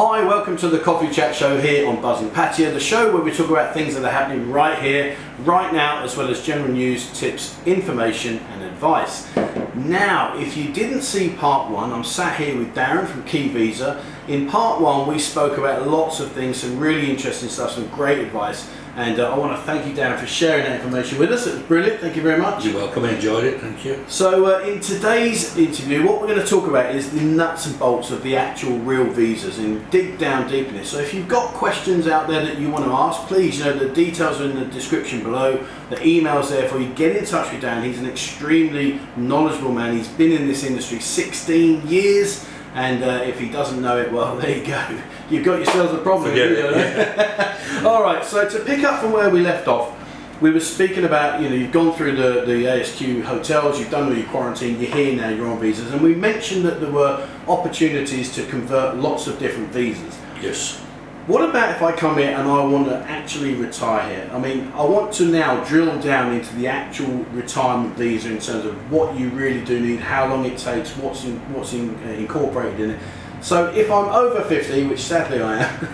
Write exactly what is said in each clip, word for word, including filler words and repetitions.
Hi, welcome to the Coffee Chat Show here on Buzzin Pattaya, the show where we talk about things that are happening right here, right now, as well as general news, tips, information and advice. Now, if you didn't see part one, I'm sat here with Darren from Key Visa. In part one, we spoke about lots of things, some really interesting stuff, some great advice. And uh, I want to thank you, Darren, for sharing that information with us. It was brilliant. Thank you very much. You're welcome. I enjoyed it. Thank you. So uh, in today's interview, what we're going to talk about is the nuts and bolts of the actual real visas and dig down deep in it. So if you've got questions out there that you want to ask, please, you know, the details are in the description below. The email's there for you. Get in touch with Dan. He's an extremely knowledgeable man. He's been in this industry sixteen years. And uh, if he doesn't know it, well, there you go. You've got yourselves a problem. Forget it. All right, so to pick up from where we left off, we were speaking about, you know, you've gone through the, the A S Q hotels, you've done all your quarantine, you're here now, you're on visas. And we mentioned that there were opportunities to convert lots of different visas. Yes. What about if I come here and I want to actually retire here? I mean, I want to now drill down into the actual retirement visa in terms of what you really do need, how long it takes, what's in, what's in, uh, incorporated in it. So if I'm over fifty, which sadly I am,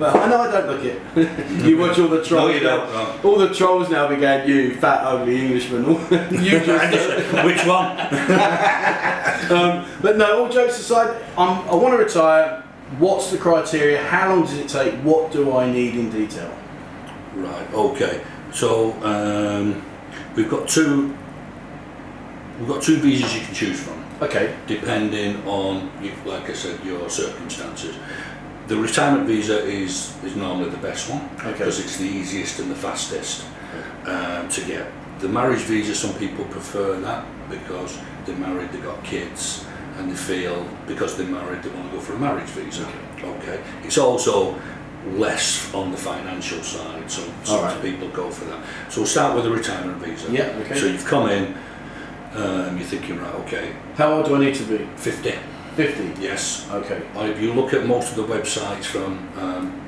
but I know I don't look it. You watch all the trolls. No, you don't. Now, all the trolls now began, you fat ugly Englishman. You just, which one? um, but no, all jokes aside, I'm, I want to retire. What's the criteria? How long does it take? What do I need in detail? Right, okay. So um, we've got two we've got two visas you can choose from. Okay. Depending on, like I said, your circumstances. The retirement visa is is normally the best one, okay, because it's the easiest and the fastest um, to get. The marriage visa, some people prefer that because they're married, they've got kids, and they feel because they're married they want to go for a marriage visa. Okay. Okay. It's also less on the financial side, so some right. people go for that. So we'll start with a retirement visa. Yeah. Okay. So you've come in, um, you're thinking, right, okay. How old do I need to be? Fifty. Fifty. Yes. Okay. Or if you look at most of the websites from um,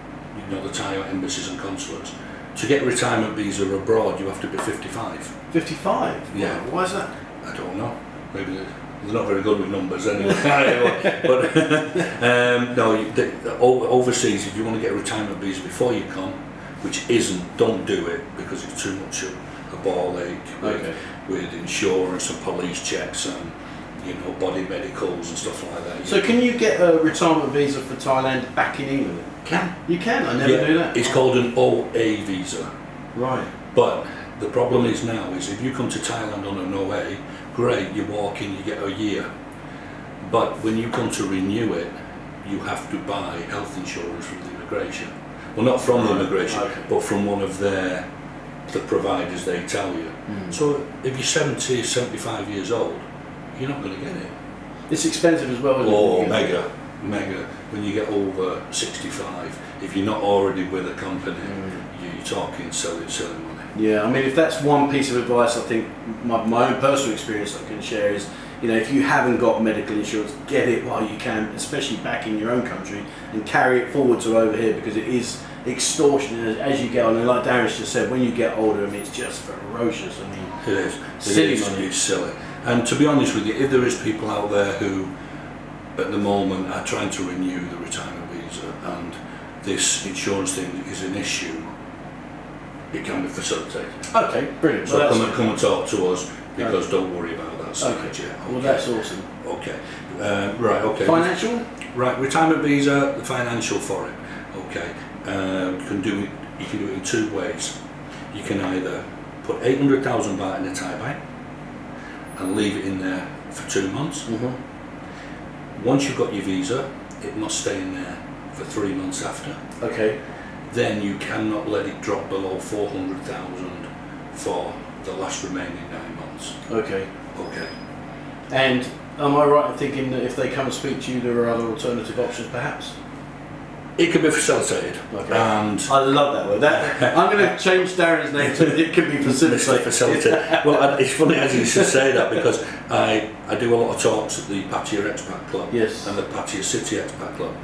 you know the Thai embassies and consulates, to get a retirement visa abroad you have to be fifty-five. Fifty-five. Yeah. Wow. Why is that? I don't know. Maybe. They're not very good with numbers anyway, but um, no, the, the, overseas, if you want to get a retirement visa before you come, which isn't, don't do it because it's too much of a ball ache with, okay. with insurance and police checks and, you know, body medicals and stuff like that. So know. Can you get a retirement visa for Thailand back in England? Can. You can, I never yeah, do that. It's called an O A visa. Right. But the problem is now is if you come to Thailand on an O A, great, you walk in, you get a year, but when you come to renew it, you have to buy health insurance from the immigration. Well, not from the immigration, okay. but from one of their the providers they tell you. Mm. So if you're seventy, seventy-five years old, you're not going to get it. It's expensive as well. Isn't oh, it? mega, mega. When you get over sixty-five, if you're not already with a company, mm. you're talking selling, selling. Yeah, I mean, if that's one piece of advice, I think my, my own personal experience I can share is, you know, if you haven't got medical insurance, get it while you can, especially back in your own country, and carry it forward to over here because it is extortionate as you get on. And like Darren's just said, when you get older, I mean, it's just ferocious. I mean, it is. Silly, it is money. Silly. And to be honest with you, if there is people out there who, at the moment, are trying to renew the retirement visa, and this insurance thing is an issue, it can be facilitated. Okay, brilliant. So well, come, and, come and talk to us because okay. don't worry about that side. Okay. Yeah. Okay. Well, that's awesome. Okay. Uh, right, okay. Financial? Right, retirement visa, the financial for it. Okay. Uh, you can do it you can do it in two ways. You can either put eight hundred thousand baht in a Thai bank and leave it in there for two months. Mm-hmm. Once you've got your visa, it must stay in there for three months after. Okay. Then you cannot let it drop below four hundred thousand for the last remaining nine months. Okay. Okay. And am I right in thinking that if they come and speak to you, there are other alternative options perhaps? It can be facilitated. Okay. And I love that word. That, I'm going to change Darren's name to it can be facilitated. Facilitated. Well, it's funny as you should say that because I, I do a lot of talks at the Pattaya Expat Club yes. and the Pattaya City Expat Club.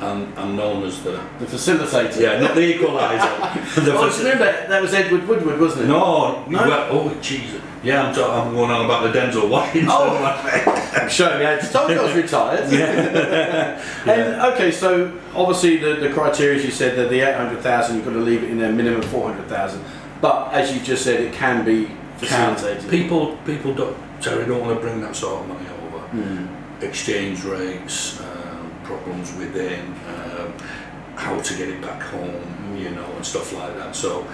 And, and known as the... The facilitator. Yeah, not the equaliser. The oh, remember, that was Edward Woodward, wasn't it? No, no. Well, oh, Jesus. Yeah, I'm, I'm going on about the dental washing. Oh, I'm showing how Tokyo's retired. Yeah. And yeah. Okay, so obviously the, the criteria you said that the eight hundred thousand, you've got to leave it in there minimum four hundred thousand. But as you just said, it can be counted. People, people don't, Terry, don't want to bring that sort of money over. Mm. Exchange rates, um, problems within, um, how to get it back home, you know, and stuff like that. So.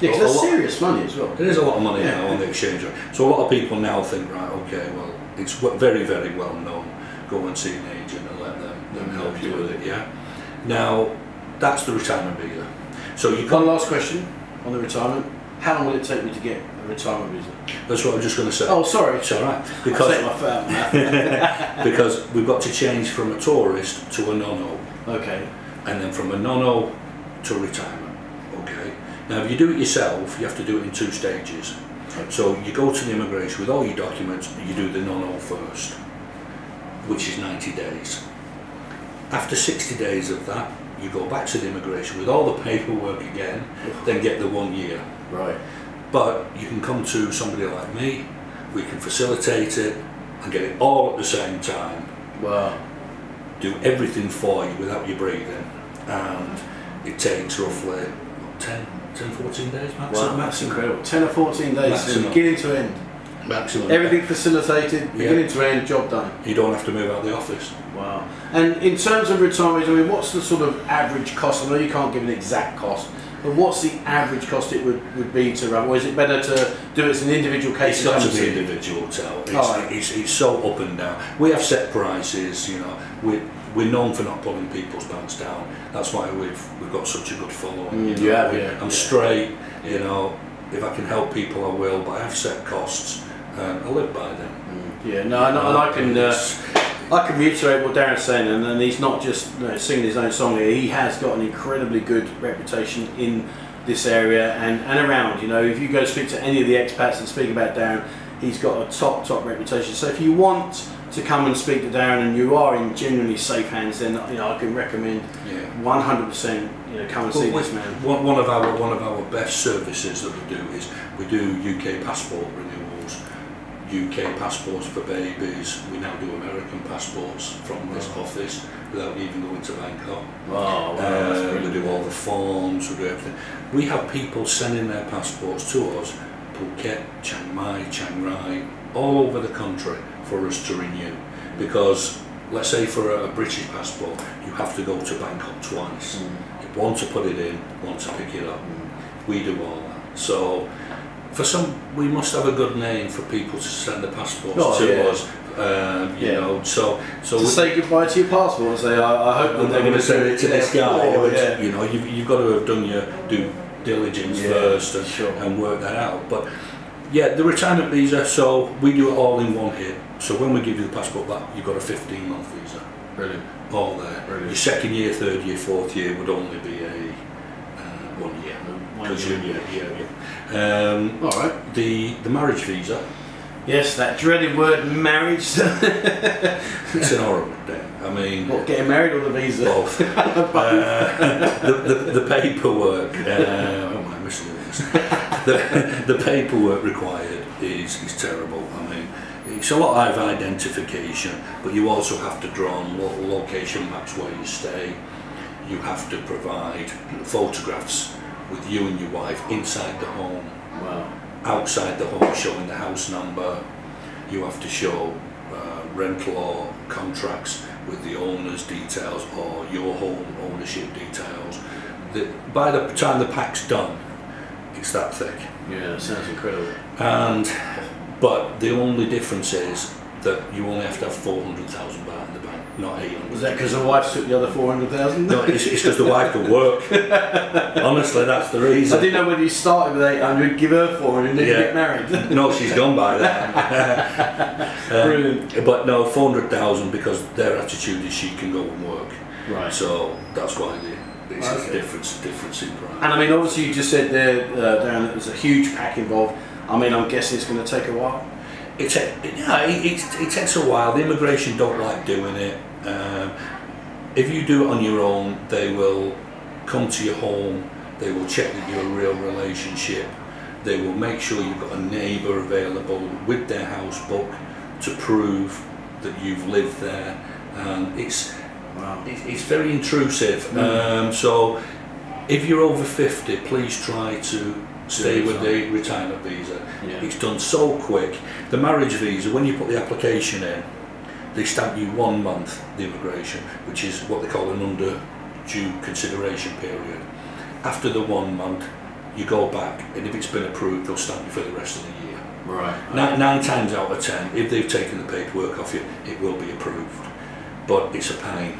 Yeah, because that's lot, serious money as well. It is a lot of money yeah. now on the exchange rate. So a lot of people now think, right, okay, well, it's very, very well known. Go and see an agent and let them, them mm-hmm. help you with it, yeah? Now, that's the retirement visa. So you One last question on the retirement. How long will it take me to get a retirement visa? That's what I'm just going to say. Oh, sorry. It's all right. Because, because we've got to change from a tourist to a nono. Okay. And then from a nono to retirement, okay? Now, if you do it yourself, you have to do it in two stages. So you go to the immigration with all your documents, you do the nono first, which is ninety days. After sixty days of that, you go back to the immigration with all the paperwork again, then get the one year. Right. But you can come to somebody like me, we can facilitate it and get it all at the same time. Wow. Do everything for you without you breathing. And it takes roughly ten, ten, fourteen days maximum. Wow, that's incredible. ten or fourteen days from beginning to end. Maximum. Everything facilitated, yeah. beginning to end, job done. You don't have to move out of the office. Wow. And in terms of retirement, I mean, what's the sort of average cost? I know you can't give an exact cost, but what's the average cost it would, would be to run? Or is it better to do it as an individual case? It's got to be individual, Tal. It's, oh, right. it's, it's so up and down. We have set prices, you know. We're, we're known for not pulling people's pants down. That's why we've, we've got such a good following. You know? yeah, yeah, I'm yeah. straight, you know. If I can help people, I will, but I have set costs. Um, I live by them. Mm. Yeah, no, and no, I can uh, I can reiterate what Darren's saying, and, and he's not just you know, singing his own song here. He has got an incredibly good reputation in this area and, and around. You know, if you go speak to any of the expats and speak about Darren, he's got a top, top reputation. So if you want to come and speak to Darren and you are in genuinely safe hands, then you know, I can recommend one hundred percent yeah. you know, come and well, see this man. One, one, of our, one of our best services that we do is we do U K passport renewals, U K passports for babies. We now do American passports from this wow. office without even going to Bangkok. Wow, wow, uh, we do all the forms, we do everything. We have people sending their passports to us, Phuket, Chiang Mai, Chiang Rai, all over the country for us to renew, because let's say for a, a British passport you have to go to Bangkok twice, mm. one to put it in, one to pick it up. Mm. We do all that. So for some, we must have a good name for people to send the passports oh, to yeah. us. Um, you yeah. know, so so to we, say goodbye to your passport and say I, I hope that they're going to send it to this guy. Or, or, yeah. You know, you've, you've got to have done your due diligence yeah, first and, sure. and work that out. But yeah, the retirement visa, so we do it all in one hit. So when we give you the passport back, you've got a fifteen month visa. Brilliant. All there. Brilliant. Your second year, third year, fourth year would only be a uh, one year. One year. year, year, year. Um, all right. The, the marriage visa. Yes, that dreaded word marriage. It's an horrible thing. I mean, what, getting married or the visa? Both. uh, the, the, the paperwork. Uh, oh my, missing this. The, the paperwork required is, is terrible. I mean, it's a lot of identification, but you also have to draw on location maps where you stay. You have to provide photographs with you and your wife inside the home, wow. outside the home, showing the house number. You have to show uh, rental or contracts with the owner's details or your home ownership details. The, by the time the pack's done, it's that thick. Yeah, that sounds incredible. And but the only difference is that you only have to have four hundred thousand baht in the bank, not eight hundred. Was that because the wife took the other four hundred thousand? No, it's because the wife could work. Honestly, that's the reason. I didn't know whether you started with eight hundred, give her four hundred, and then yeah. get married. No, she's gone by then. um, Brilliant. But no, four hundred thousand because their attitude is she can go and work. Right. So that's why they. It's okay. a difference, difference in price. And I mean, obviously, you just said there, uh, Darren, that there's a huge pack involved. I mean, I'm guessing it's going to take a while. It, it, yeah, it, it, it takes a while. The immigration don't like doing it. Um, if you do it on your own, they will come to your home. They will check that you're a real relationship. They will make sure you've got a neighbour available with their house book to prove that you've lived there, and it's wow. it, it's very intrusive. Mm. Um, so if you're over fifty, please try to stay with the retirement visa. Yeah. It's done so quick. The marriage visa, when you put the application in, they stamp you one month the immigration, which is what they call an under due consideration period. After the one month, you go back, and if it's been approved, they'll stamp you for the rest of the year. Right. Nine, nine times out of ten, if they've taken the paperwork off you, it will be approved. But it's a pain.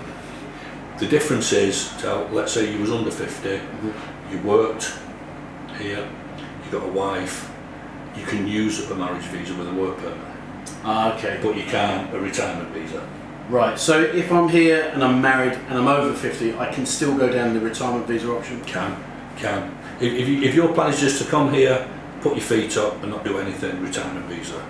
The difference is, so let's say you was under fifty, mm-hmm. you worked here, you got a wife, you can use a marriage visa with a work permit. Ah, okay. But you can't a retirement visa. Right, so if I'm here and I'm married and I'm over fifty, I can still go down the retirement visa option? Can, can. If, if, you, if your plan is just to come here, put your feet up and not do anything, retirement visa.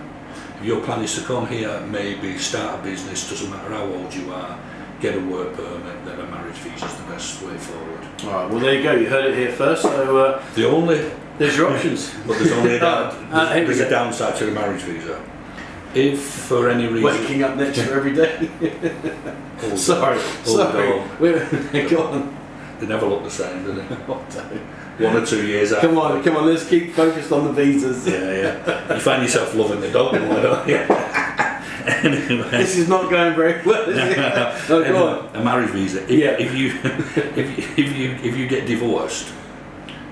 If your plan is to come here, maybe start a business, doesn't matter how old you are, get a work permit, then a marriage visa is the best way forward. Alright, well there you go, you heard it here first. So uh, the only... There's your options. But there's only a, down, there's, uh, there's a downside to the marriage visa. If for any reason... Waking up next to her every day. oh, sorry, oh, sorry. No. We're, go on. They never look the same, do they? One or two years after. Come on, come on, let's keep focused on the visas. Yeah, yeah. You find yourself loving the dog more, don't you? Anyway. This is not going very well, is it? No, no, go on. A marriage visa. If, yeah. if, you, if, you, if, you, if you get divorced,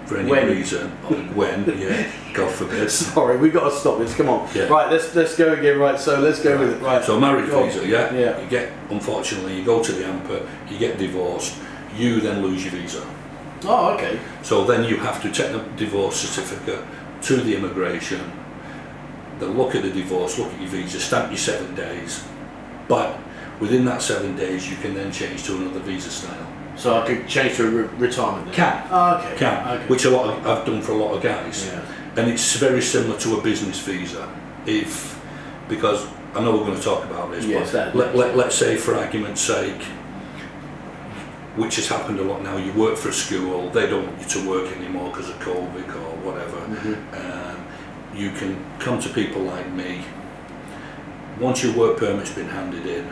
for any when? reason, or when, yeah, God forbid. Sorry, we've got to stop this, come on. Yeah. Right, let's let's go again, right, so let's go right. with it. Right. So marriage go visa, yeah? yeah? You get, unfortunately, you go to the A M P A, you get divorced, you then lose your visa. Oh, okay. So then you have to take the divorce certificate to the immigration, they'll look at the divorce, look at your visa, stamp you seven days, but within that seven days you can then change to another visa style. So I could change to re retirement then? Can. Oh, okay. Can, okay. Which a lot of, I've done for a lot of guys. Yeah. And it's very similar to a business visa. If, because I know we're going to talk about this, yes, but let, let, let's say for argument's sake, which has happened a lot now, you work for a school, they don't want you to work anymore because of COVID or whatever. Mm-hmm. um, you can come to people like me, once your work permit's been handed in,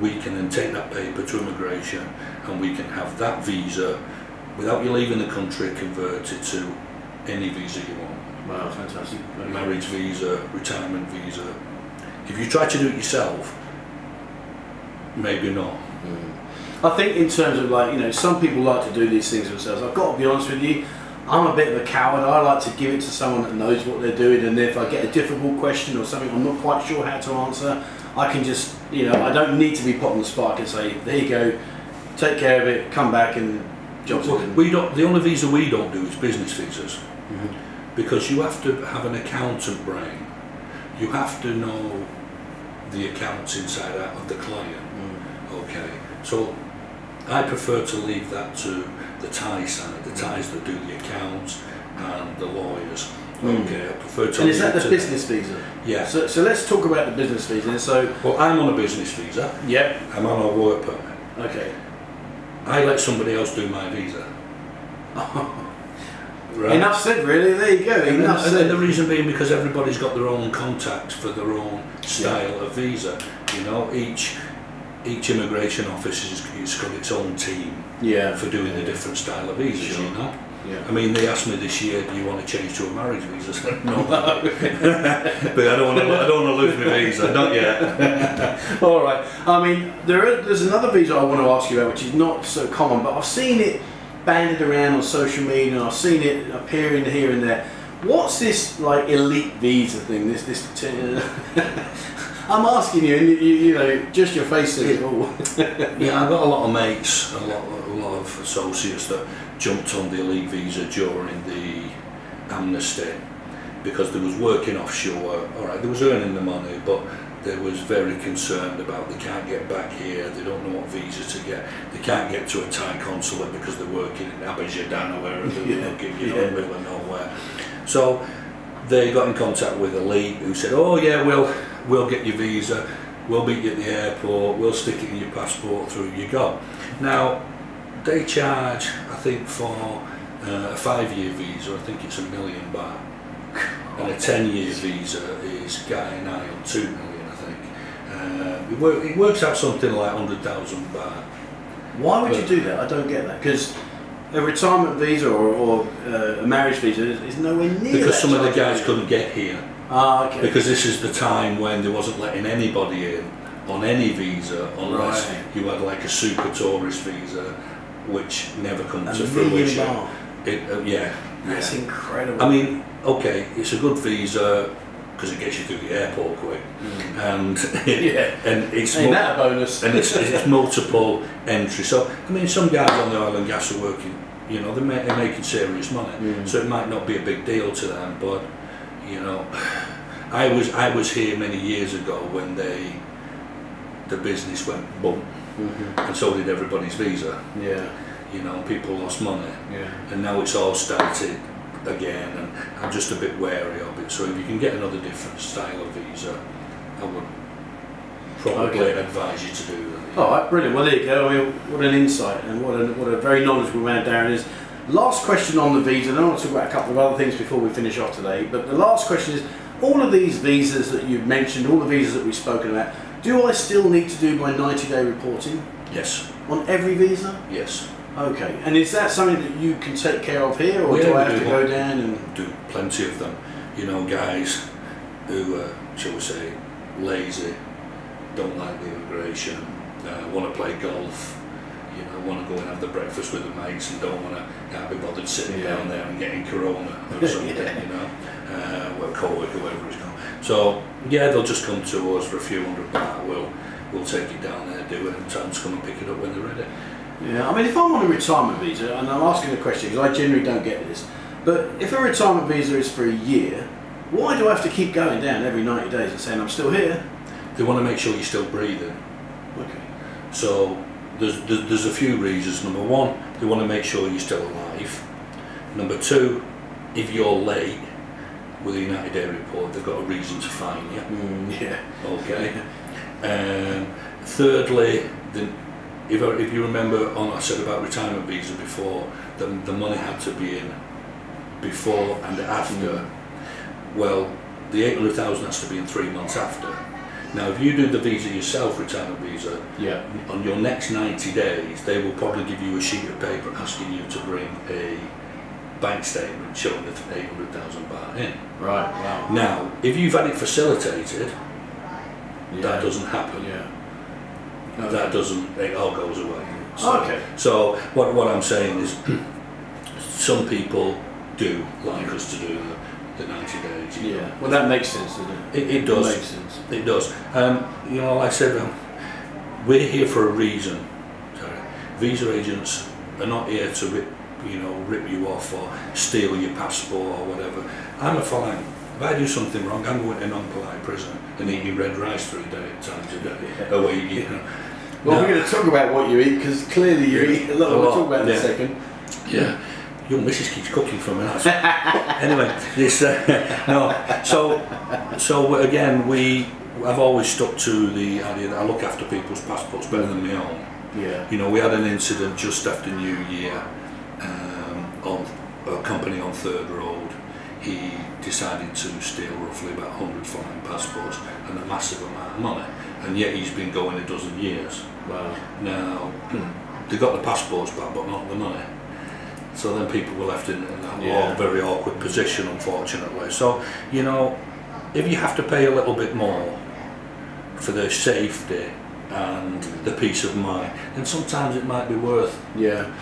we can then take that paper to immigration and we can have that visa, without you leaving the country, converted to any visa you want. Wow, fantastic. Marriage visa, retirement visa. If you try to do it yourself, maybe not. Mm. I think in terms of like, you know, some people like to do these things themselves. I've got to be honest with you, I'm a bit of a coward. I like to give it to someone that knows what they're doing, and if I get a difficult question or something I'm not quite sure how to answer, I can just, you know, I don't need to be put on the spot. I can say, there you go, take care of it, come back and jobs. Well, we don't, the only visa we don't do is business visas, mm-hmm. because you have to have an accountant brain. You have to know the accounts inside out of the client. Mm-hmm. Okay, so I prefer to leave that to the Thai side, the Thais that do the accounts and the lawyers. Okay, I prefer to. And is that the business visa? Yeah. So, so let's talk about the business visa. So, well, I'm on a business visa. Yep. I'm on a work permit. Okay. I let somebody else do my visa. Right. Enough said, really. There you go. And Enough and, said. And the reason being because everybody's got their own contacts for their own style yeah. of visa. You know, each each immigration office is it's got its own team. Yeah. For doing yeah. the different style of visas, sure. you know. Yeah. I mean, they asked me this year, do you want to change to a marriage visa? I said, no. But I don't want to, I don't want to lose my visa, not yet. All right. I mean, there is, there's another visa I want to ask you about, which is not so common, but I've seen it banded around on social media, and I've seen it appearing here and there. What's this, like, elite visa thing? This, this, I'm asking you, and you, you know, just your face says it all. Yeah, I've got a lot of mates, a lot, a lot of associates that jumped on the elite visa during the amnesty because they was working offshore. All right, they was earning the money, but they was very concerned about they can't get back here. They don't know what visa to get. They can't get to a Thai consulate because they're working in Azerbaijan or wherever they're looking, you know, in the middle of nowhere. So they got in contact with elite, who said, "Oh yeah, we'll we'll get your visa. We'll meet you at the airport. We'll stick it in your passport. Through you go." Now, they charge, I think, for uh, a five-year visa, I think it's a million baht, and a ten-year visa is guy nine or two million, I think. Uh, It, work, it works out something like one hundred thousand baht. Why would but, you do that? I don't get that. Because a retirement visa or, or uh, a marriage visa is nowhere near because that some of the guys either. couldn't get here. Ah, okay. Because this is the time when they wasn't letting anybody in on any visa unless right. you had like a super tourist visa, which never comes to fruition. It, uh, yeah. That's yeah. incredible. I mean, okay, it's a good visa because it gets you through the airport quick, mm. and it, yeah, and it's ain't that a bonus. And it's, it's multiple entry. So I mean, some guys on the oil and gas are working. You know, they're, ma they're making serious money, mm. so it might not be a big deal to them. But you know, I was I was here many years ago when they the business went boom, mm-hmm. and so did everybody's visa. Yeah. You know, people lost money, yeah. and now it's all started again, and I'm just a bit wary of it. So if you can get another different style of visa, I would probably okay. advise you to do that. All right, brilliant. Well, there you go. I mean, what an insight, and what a, what a very knowledgeable man Darren is. Last question on the visa, and I want to talk about a couple of other things before we finish off today, but the last question is, all of these visas that you've mentioned, all the visas that we've spoken about, do I still need to do my ninety day reporting? Yes. On every visa? Yes. Okay, and is that something that you can take care of here, or yeah, do I have do to go down and do plenty of them? You know, guys who, uh, shall we say, lazy, don't like the immigration, uh, want to play golf, you know, want to go and have the breakfast with the mates, and don't want to can't be bothered sitting yeah. down there and getting corona or something, yeah. you know, uh, or COVID or whatever it's called. So yeah, they'll just come to us for a few hundred baht. We'll we'll take it down there, do it, and time to come and pick it up when they're ready. Yeah, I mean, if I want a retirement visa, and I'm asking the question because I generally don't get this, but if a retirement visa is for a year, why do I have to keep going down every ninety days and saying I'm still here? They want to make sure you're still breathing. Okay. So there's, there's, there's a few reasons. Number one, they want to make sure you're still alive. Number two, if you're late with a ninety day report, they've got a reason to fine you. Mm, yeah. Okay. um, thirdly, the If, I, if you remember, on I said about retirement visa before, the, the money had to be in before and after. Mm. Well, the eight hundred thousand has to be in three months after. Now, if you do the visa yourself, retirement visa, yeah. on your next ninety days, they will probably give you a sheet of paper asking you to bring a bank statement showing the eight hundred thousand baht in. Right. Wow. Now, if you've had it facilitated, yeah. that doesn't happen. Yeah. No, that doesn't, it all goes away. So, okay. So what, what I'm saying is some people do like us to do the, the ninety days. Yeah, know. Well that makes sense, doesn't it? It, it does. It makes sense. It does. Um, you know, like I said, um, we're here for a reason. Sorry. Visa agents are not here to rip, you know, rip you off or steal your passport or whatever. I'm a fine. If I do something wrong, I'm going to non-polite prison and eating red rice three times a day, a week, you know. Well, no. We're going to talk about what you eat, because clearly you eat a lot. We'll talk about it yeah. in a second. Yeah. Your missus keeps cooking for me. Anyway, this, uh, no, so, so again, we, I've always stuck to the idea that I look after people's passports better than my own. Yeah. You know, we had an incident just after New Year um, on a company on Third Road. He decided to steal roughly about one hundred foreign passports and a massive amount of money, and yet he's been going a dozen years. Wow. Now, they got the passports back but not the money. So then people were left in a yeah. very awkward position, unfortunately. So, you know, if you have to pay a little bit more for their safety and the peace of mind, then sometimes it might be worth yeah.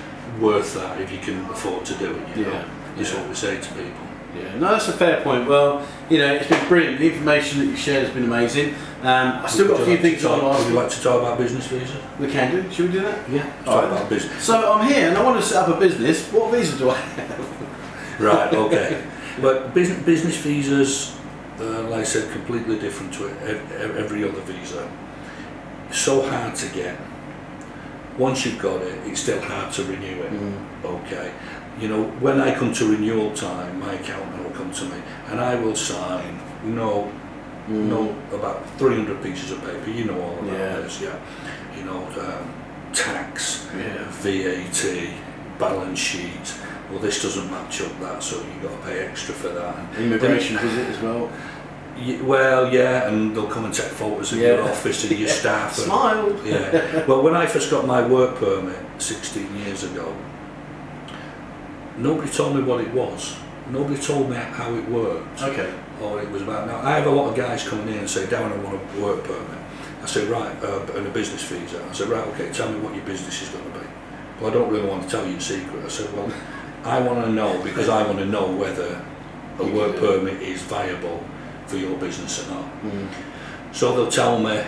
worth that if you can afford to do it, you yeah. know, is yeah. what we say to people. Yeah, no, that's a fair point. Well, you know, it's been brilliant. The information that you shared has been amazing. Um, I've still got a few things I want to ask. Would you like to talk about business visa? We can do. Should we do that? Yeah. Talk about business. So I'm here and I want to set up a business. What visa do I have? Right, okay. But business, business visas, uh, like I said, completely different to every other visa. It's so hard to get. Once you've got it, it's still hard to renew it. Mm. Okay. You know, when I come to renewal time, my accountant will come to me and I will sign, you know, mm. no, about three hundred pieces of paper, you know all about yeah. this, yeah. You know, um, tax, yeah. V A T, balance sheet, well this doesn't match up that, so you've got to pay extra for that. Immigration visit as well. Well, yeah, and they'll come and take photos of yeah. your office and your staff. And, smile! Yeah. Well, when I first got my work permit sixteen years ago, nobody told me what it was. Nobody told me how it worked. Okay. Or it was about. Now, I have a lot of guys coming in and say, Darren, I want a work permit. I say, right, uh, and a business visa. I say, right, okay, tell me what your business is going to be. Well, I don't really want to tell you the secret. I said, well, I want to know because I want to know whether a work permit is viable for your business or not. Mm. So they'll tell me,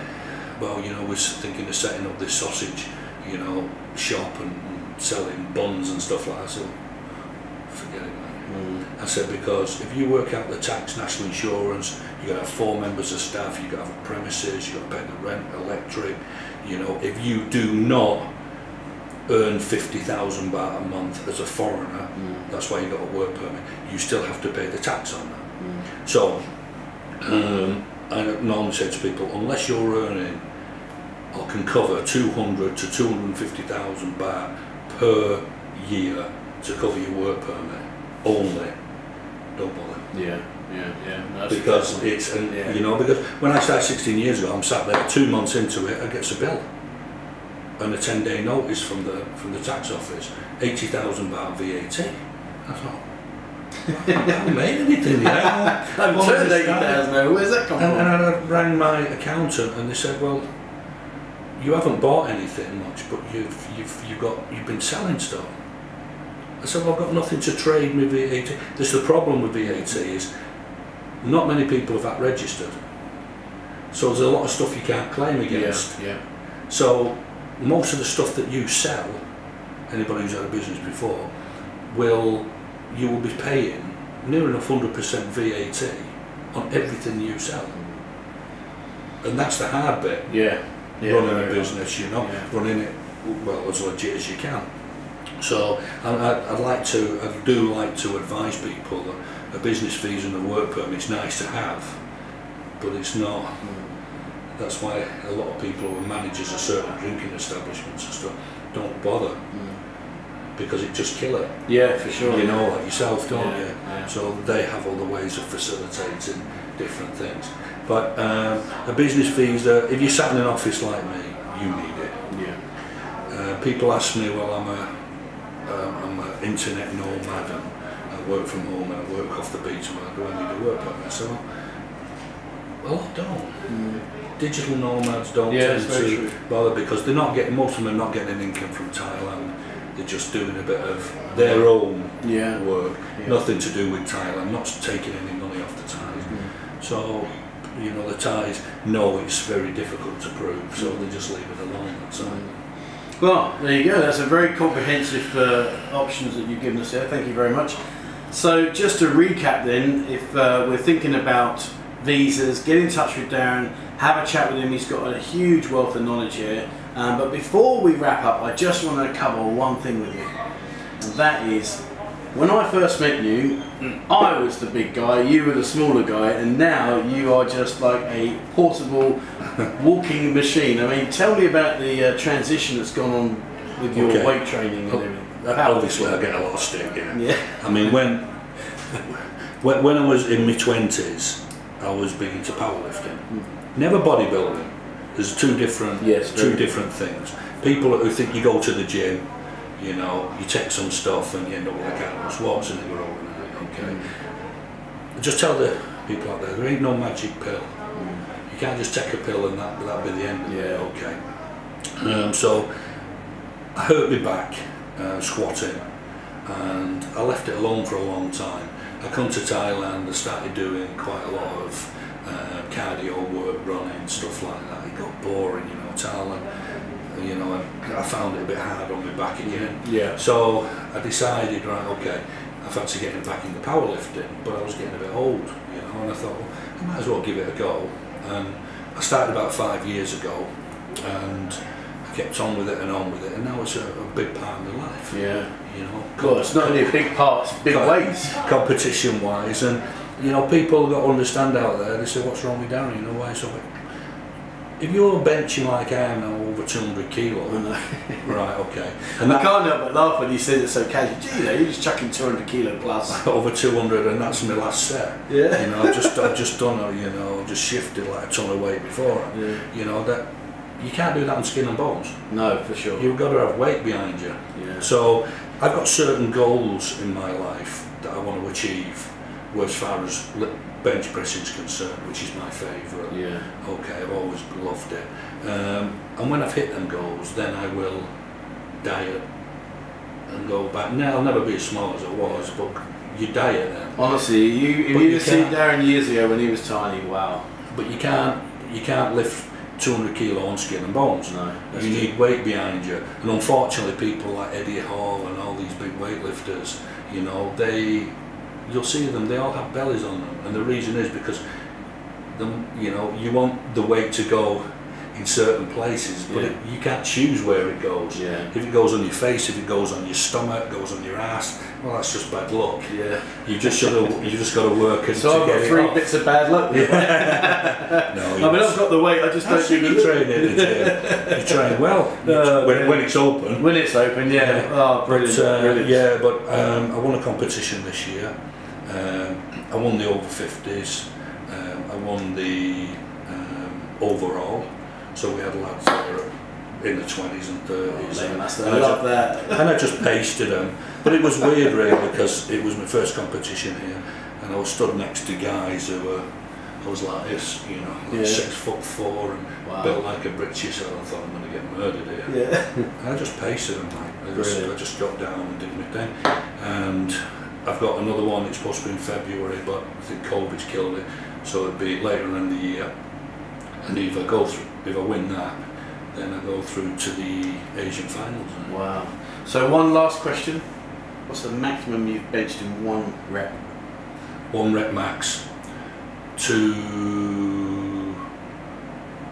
well, you know, we're thinking of setting up this sausage, you know, shop and, and selling buns and stuff like that. I said, forget it, man. Mm. I said, because if you work out the tax, national insurance, you've got to have four members of staff, you've got to have premises, you've got to pay the rent, electric, you know, if you do not earn fifty thousand baht a month as a foreigner, mm. that's why you got a work permit, you still have to pay the tax on that. Mm. So, um, I normally say to people, unless you're earning or can cover two hundred to two hundred fifty thousand baht per year to cover your work permit only, don't bother. Yeah, yeah, yeah. That's because it's, and, yeah. you know, because when I started sixteen years ago, I'm sat there, two months into it, I get a bill. And a ten day notice from the from the tax office, eighty thousand baht V A T. I thought, I haven't made anything yet. I've turned eighty thousand, where's that come from? And, and I rang my accountant and they said, well, you haven't bought anything much, but you've, you've, you've, got, you've been selling stuff. I said, well, I've got nothing to trade with V A T. This is the problem with V A T is not many people have that registered. So there's a lot of stuff you can't claim against. Yeah, yeah. So most of the stuff that you sell, anybody who's had a business before, will you will be paying near enough one hundred percent V A T on everything you sell. And that's the hard bit. Yeah. yeah running a business, you know, yeah. running it well as legit as you can. So and I'd, I'd like to, I do like to advise people that a business visa and a work permit is nice to have, but it's not. That's why a lot of people who are managers of certain drinking establishments and stuff don't bother mm. because it just kills it. Yeah, for sure. You know, like yourself, don't yeah, you? Yeah. So they have all the ways of facilitating different things. But um, a business visa, if you're sat in an office like me, you need it. Yeah. Uh, people ask me, well, I'm a, um, I'm an internet nomad and I work from home and I work off the beach and I do I need to work on myself. Well, I don't. Mm. Digital nomads don't yeah, tend to bother because they're not getting, most of them are not getting an income from Thailand. They're just doing a bit of their own yeah. work. Yeah. Nothing to do with Thailand, not taking any money off the Thais. Mm. So, you know, the Thais know it's very difficult to prove, so they just leave it alone. So. Well, there you go. That's a very comprehensive uh, options that you've given us there. Thank you very much. So, just to recap then, if uh, we're thinking about visas, get in touch with Darren, have a chat with him, he's got a huge wealth of knowledge here. Um, but before we wrap up, I just want to cover one thing with you, and that is, when I first met you, I was the big guy, you were the smaller guy, and now you are just like a portable, walking machine. I mean, tell me about the uh, transition that's gone on with your okay. weight training and everything. Obviously I get a lot of stick, yeah. yeah. I mean, when, when, when I was in my twenties, I was big into powerlifting, mm. never bodybuilding. There's two different, yes, two different things. People who think you go to the gym, you know, you take some stuff and you end up with a Arnold Schwarzenegger overnight. Okay, mm. just tell the people out there there ain't no magic pill. Mm. You can't just take a pill and that that'll be the end. Of yeah, it. Okay. Um, so I hurt my back uh, squatting, and I left it alone for a long time. I come to Thailand, I started doing quite a lot of uh, cardio work, running, stuff like that. It got boring, you know, Thailand, you know, I, I found it a bit hard on my back again. Yeah. So I decided, right, okay, I fancy getting back into powerlifting, but I was getting a bit old, you know, and I thought, well, I might as well give it a go. And I started about five years ago, and I kept on with it and on with it, and now it's a, a big part of my life. Yeah. You know, well, it's not only big parts, big weights. Competition wise, and you know, people got to understand out there, they say, what's wrong with Darren, you know, why so big? If you're benching like I am now over two hundred kilos, right, okay. And I that, can't help but laugh when you say it so casually. Gee, you know, you're just chucking two hundred kilo plus. Over two hundred, and that's my last set. Yeah. You know, I've just, I've just done a, you know, just shifted like a ton of weight before. Yeah. You know, that, you can't do that on skin and bones. No, for sure. You've got to have weight behind you. Yeah. So I've got certain goals in my life that I want to achieve as far as bench pressing is concerned, which is my favourite. Yeah. Okay, I've always loved it. Um, and when I've hit them goals, then I will diet and go back. Now, I'll never be as small as I was, but you diet then. Honestly, you, if you, you seen Darren years ago when he was tiny, wow. But you can't, you can't lift two hundred kilo on skin and bones. No, you need weight behind you, and unfortunately people like Eddie Hall and all these big weightlifters, you know, they, you'll see them, they all have bellies on them, and the reason is because the, you know, you want the weight to go in certain places, but yeah. it, you can't choose where it goes. Yeah. If it goes on your face, if it goes on your stomach, goes on your ass, well, that's just bad luck. Yeah. You just gotta, you just got to work and so to get it three off. Bits of bad luck. Yeah. No, you I mean, I've got the weight. I just don't do the training. You train well uh, when, when it's open. When it's open, yeah. yeah. Oh, brilliant. But, uh, brilliant. Yeah, but um, I won a competition this year. Um, I won the over fifties. Um, I won the um, overall. So we had lads that were in the twenties and thirties, oh, and, I love that. And I just pasted them. But it was weird really, because it was my first competition here, and I was stood next to guys who were, I was like this, you know, like yeah. six foot four and wow. built like a British, so I thought I'm going to get murdered here. Yeah. And I just pasted them, like, I just, I just got down and did my thing. And I've got another one, it's supposed to be in February, but I think COVID's killed it, so it'd be later in the year. And if I go through, if I win that, then I go through to the Asian finals. Wow. So one last question. What's the maximum you've benched in one rep? One rep max. Two...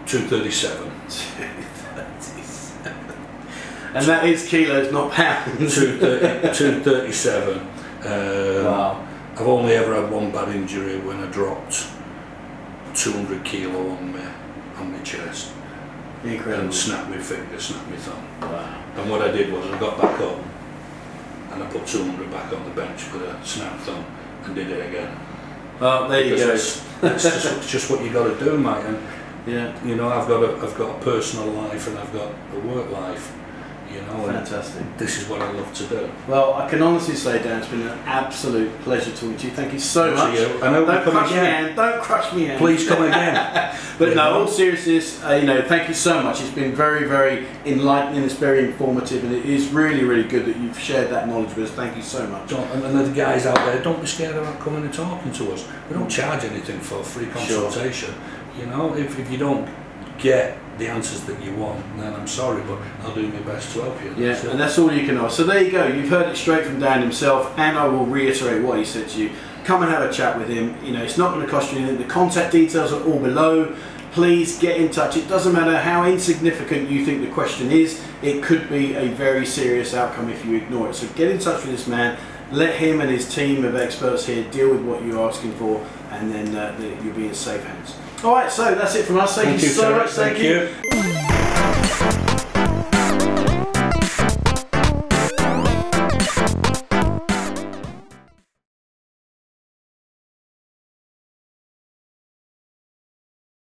two thirty-seven. two thirty-seven. And that is kilos, not pounds. two thirty-seven. Um, wow. I've only ever had one bad injury when I dropped two hundred kilo on me. On my chest. Incredible. And snapped my finger, snapped my thumb. Wow. And what I did was I got back up and I put two hundred back on the bench with a snapped thumb and did it again. Oh, there because you go. It's, it's, just, it's just what you got to do, mate. And yeah, you know, I've got a, I've got a personal life and I've got a work life. You know, fantastic. This is what I love to do. Well, I can honestly say, Dan, it's been an absolute pleasure talking to you. Thank you so much. You. I know don't crush again. me, Anne. Don't crush me, Anne. Please come again. But yeah. No, all seriousness, uh, you know, thank you so much. It's been very, very enlightening. It's very informative, and it is really, really good that you've shared that knowledge with us. Thank you so much. Don't, and the guys out there, don't be scared about coming and talking to us. We don't charge anything for a free consultation. Sure. You know, if if you don't get the answers that you want, then I'm sorry, but I'll do my best to help you. Yeah, so. And that's all you can ask. So there you go, you've heard it straight from Dan himself, and I will reiterate what he said to you. Come and have a chat with him. You know, it's not going to cost you anything. The contact details are all below. Please get in touch. It doesn't matter how insignificant you think the question is, it could be a very serious outcome if you ignore it. So get in touch with this man, let him and his team of experts here deal with what you're asking for, and then uh, you'll be in safe hands. All right, so that's it from us. Thank, thank you so much. Thank, thank you. you.